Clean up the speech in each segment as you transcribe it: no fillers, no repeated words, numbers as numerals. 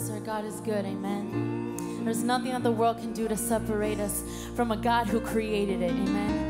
Yes, our God is good, amen. There's nothing that the world can do to separate us from a God who created it, amen. Yes.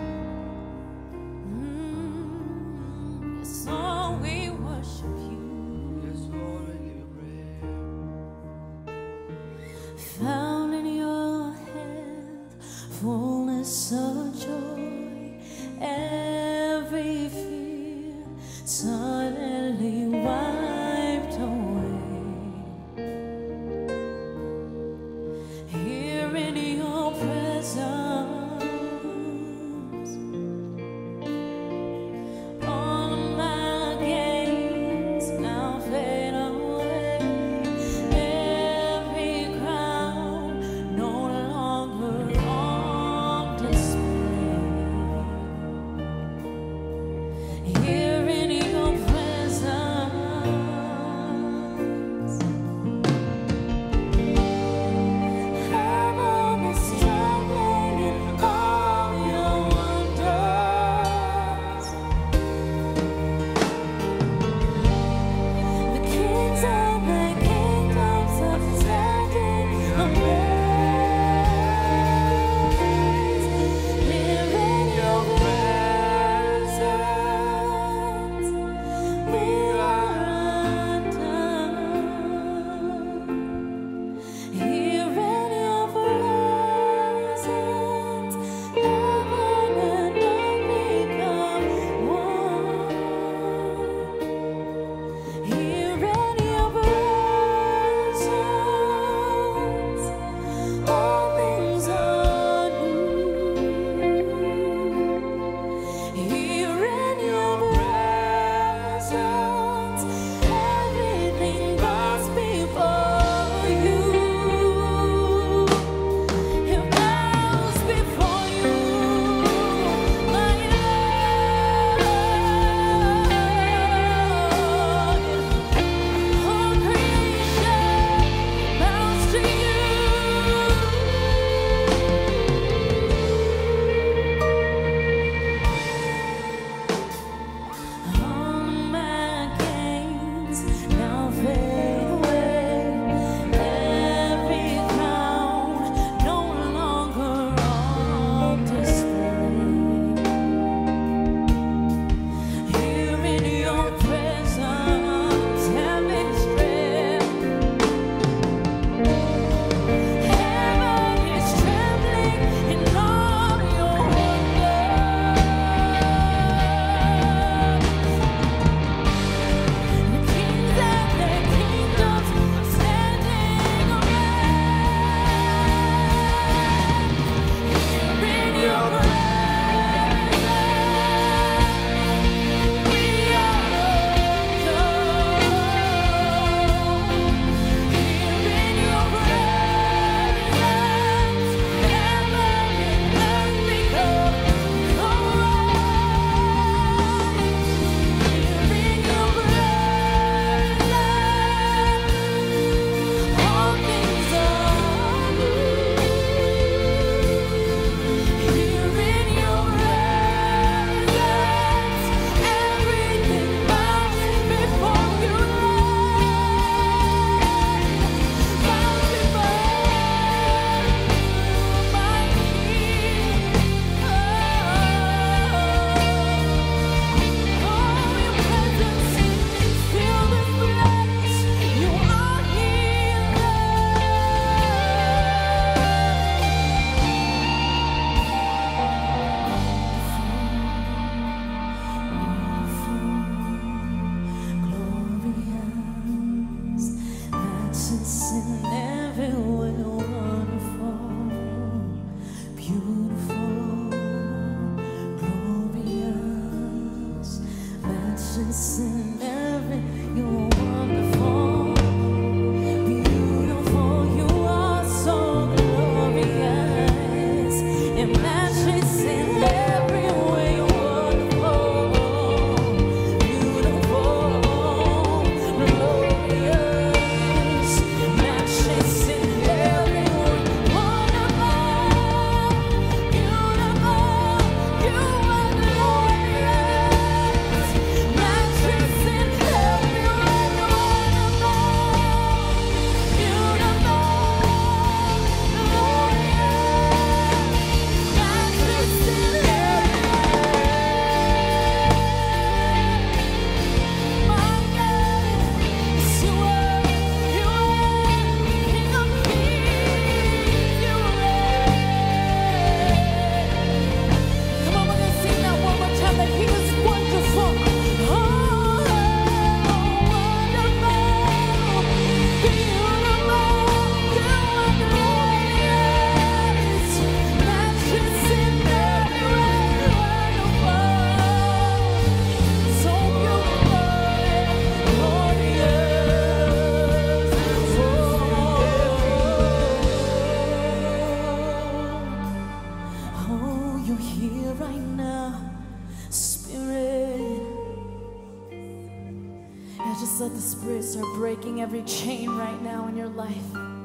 every chain right now in your life.